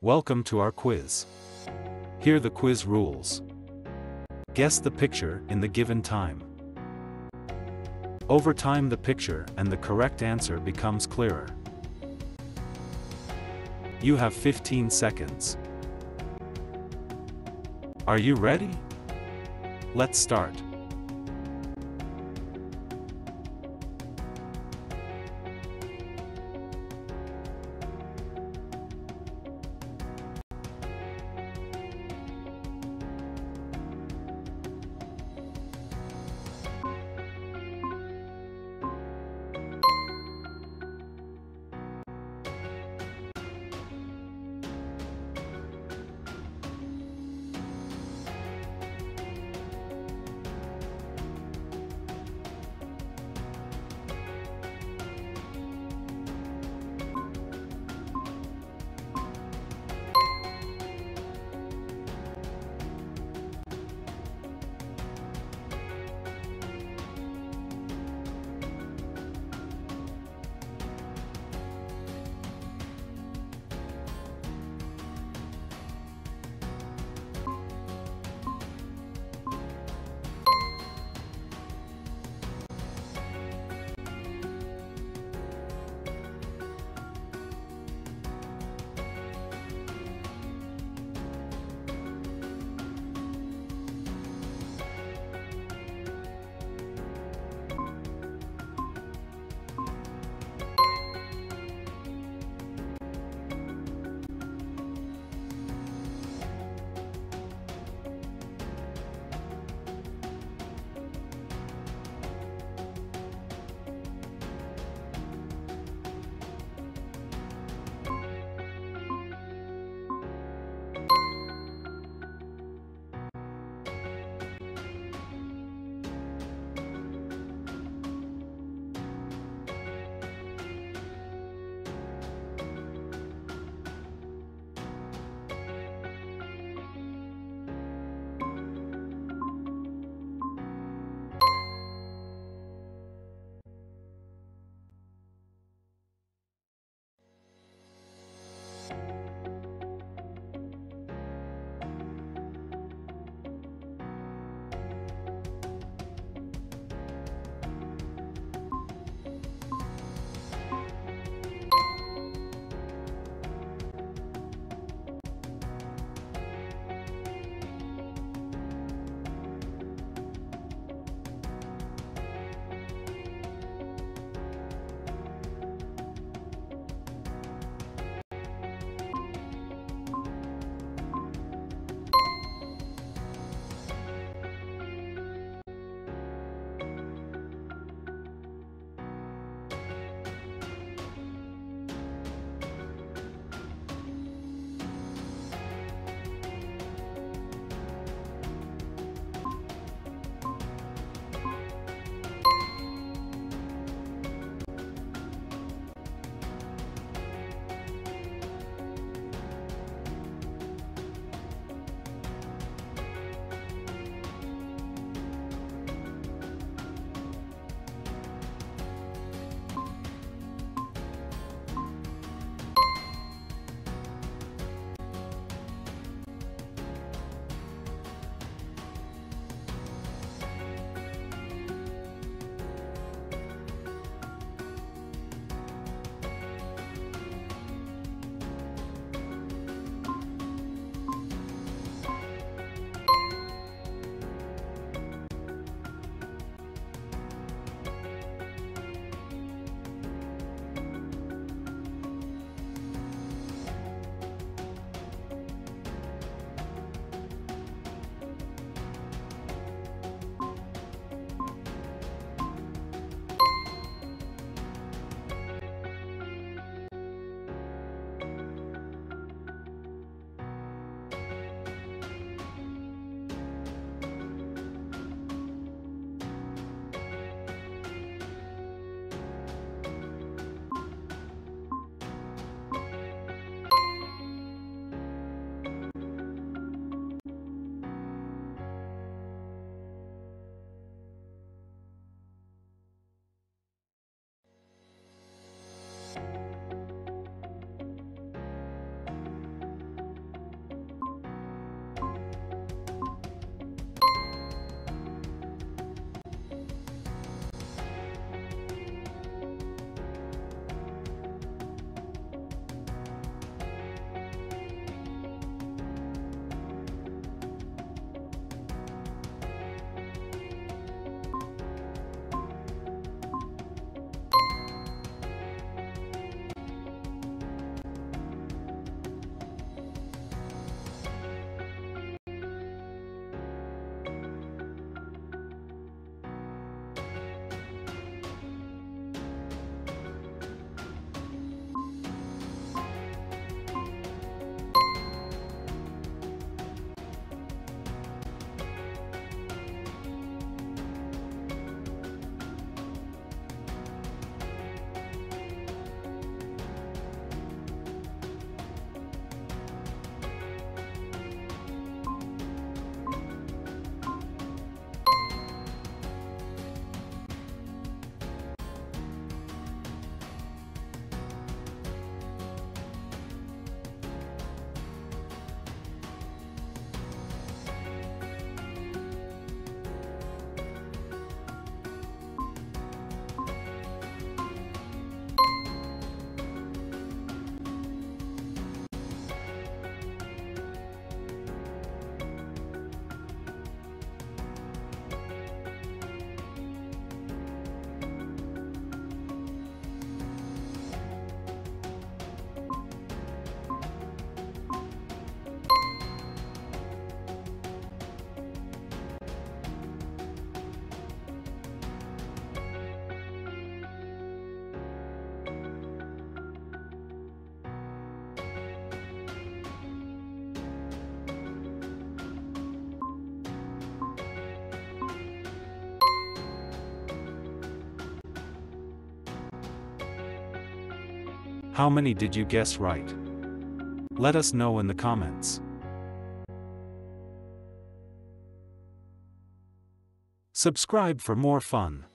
Welcome to our quiz. Here the quiz rules. Guess the picture in the given time. Over time the picture and the correct answer becomes clearer. You have 15 seconds. Are you ready? Let's start. How many did you guess right? Let us know in the comments. Subscribe for more fun.